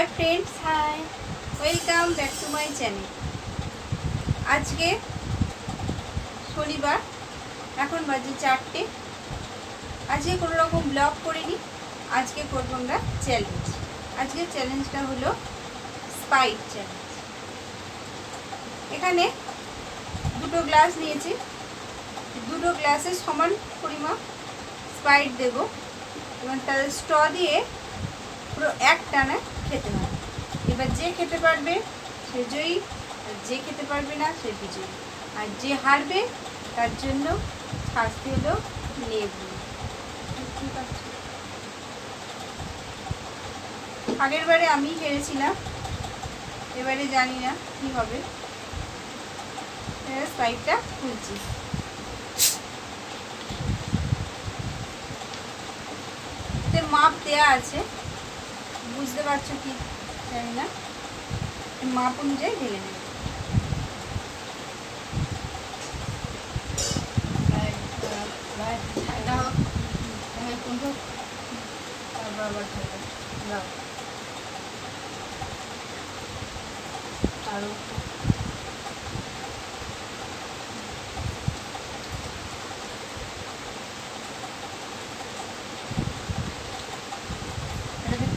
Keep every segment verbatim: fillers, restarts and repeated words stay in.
Hi friends, hi welcome back to my channel. आज के शनिवार एखन बाजे चारटे। आज के कोनो रकम ब्लॉग करिनी। आज के करब हमरा चैलेंज। आज के चैलेंजटा हलो स्प्राइट चैलेंज। एखाने दुटो ग्लास नियेछि, दुटो ग्लासेर समान परिमाण स्प्राइट देब एबं तार स्ट्र दिये पुरो एक टाना खेते हैं। एबार जे खेते पारबे से जयी और जे खेते पारबे ना से विजयी और जे हारबे तार जन्य शास्ति हलो नेबू। आगेर बारे आमी हेरेछिलाम, एबारे जानी ना कि होबे। स्प्राइटटा खुलछि। एते माप देया आछे, बुझते कि जानी ना माप अनुजाई ढेले नीब।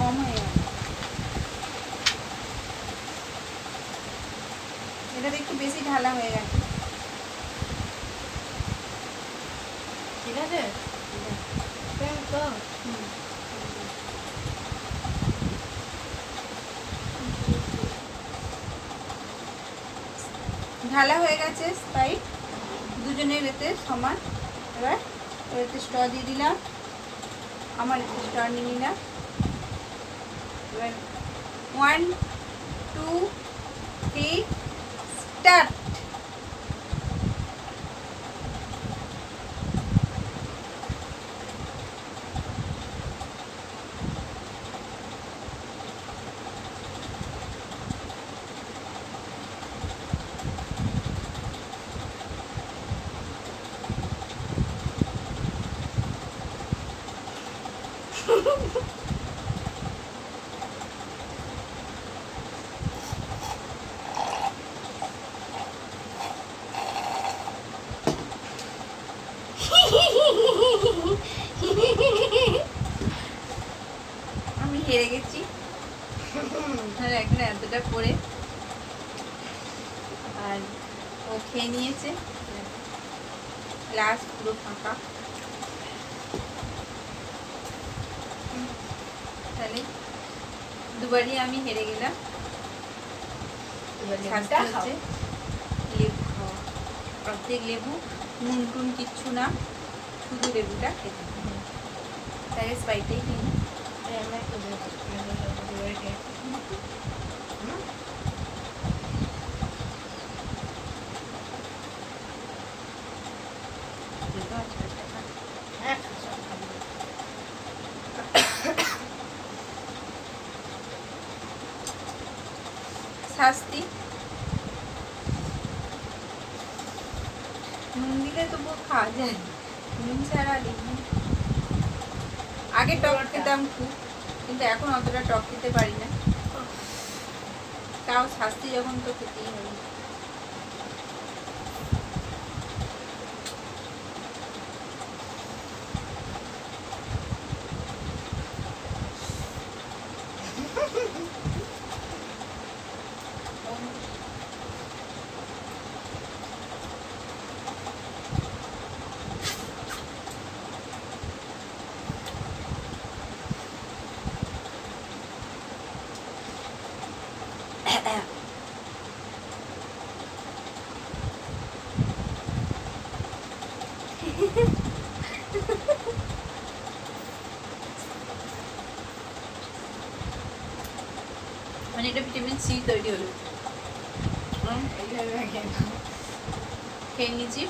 कम हो गया একটু বেশি ঢালা হয়ে গেছে। ঠিক আছে, ঢালা হয়ে গেছে স্প্রাইট দুজনের এতে সমান। এবার এতে স্ট্র দিয়ে দিলাম, আমার এতে স্ট্র নিয়ে নিলাম। এবার ওয়ান টু থ্রি Start. আমি হেরে গেছি। তাহলে এখন এতটা করে আর ও খেয়ে নিয়েছে, গ্লাস পুরো ফাঁকা। তাহলে দুবারই আমি হেরে গেলাম। লেবু, প্রত্যেক লেবু, নুন টুন কিচ্ছু না, শুধু লেবুটা খেতে। তাহলে স্প্রাইটটাই কিনি। শাস্তি নুন দিলে তবু খাওয়া যায়, নুন ছাড়া দিবি। আগে টক খেতাম খুব, কিন্তু এখন অতটা টক খেতে পারি না। তাও শাস্তি যখন তো খেতেই হবে। মানে এটা ভিটামিন সি তৈরি হলো। খেয়ে নিয়েছি।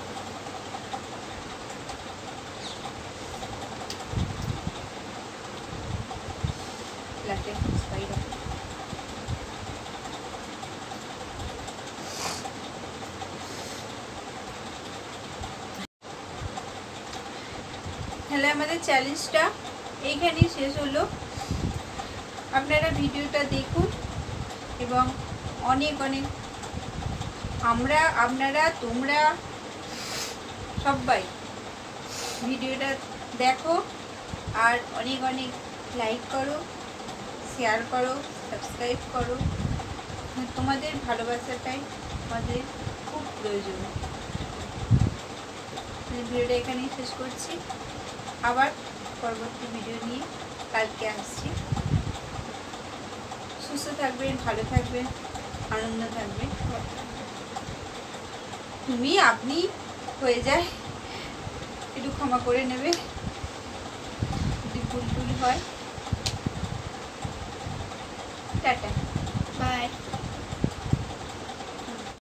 তাহলে আমাদের চ্যালেঞ্জটা এইখানেই শেষ হলো। আপনারা ভিডিওটা দেখুন এবং অনেক অনেক আমরা আপনারা তোমরা সবাই ভিডিওটা দেখো আর অনেক অনেক লাইক করো, শেয়ার করো, সাবস্ক্রাইব করো। তোমাদের ভালোবাসাটাই আমাদের খুব প্রয়োজন। ভিডিওটা এখানেই শেষ করছি, আবার পরবর্তী ভিডিও নিয়ে কালকে আসছি। সুস্থ থাকবেন, ভালো থাকবেন, আনন্দ থাকবেন। তুমি আপনি হয়ে যায় একটু ক্ষমা করে নেবে যদি ভুল টুল হয়। Tata, by.